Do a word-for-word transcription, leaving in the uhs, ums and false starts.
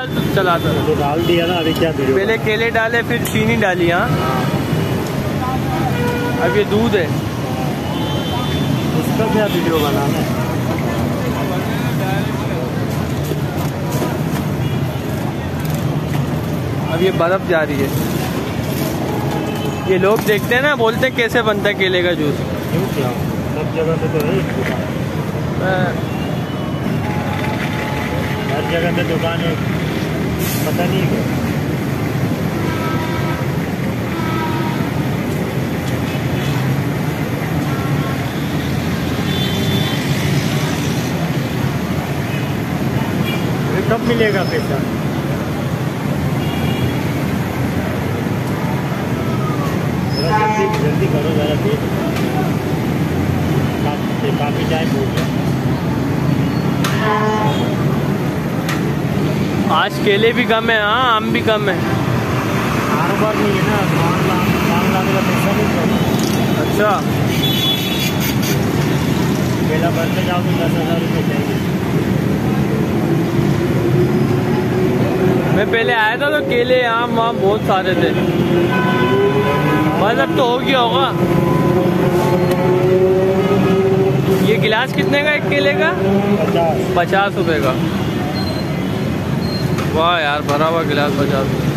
चलाता था तो डाल दिया ना। अभी क्या वीडियो, पहले केले डाले फिर चीनी डाली। हाँ अब ये दूध है, उसका क्या वीडियो बनाना है। अब ये बर्फ जा रही है। ये लोग देखते हैं ना, बोलते हैं कैसे बनता है केले का जूस। सब जगह पे तो है, हर जगह पे दुकान है, पता नहीं है। कब मिलेगा पैसा? जल्दी जल्दी करो जरा, पेट काफी टाइम हो गया। आज केले भी कम है, हाँ आम भी कम है। कारोबार नहीं है ना, काम लाने का पैसा नहीं कम। अच्छा केला बनने जाओ तो दस हजार रुपये चाहिए। मैं पहले आया था तो केले आम वाम बहुत सारे थे, बस अब तो हो गया होगा। ये गिलास कितने का एक केले का? पचास पचास रुपये का। वाह यार, भरा हुआ गिलास बचा।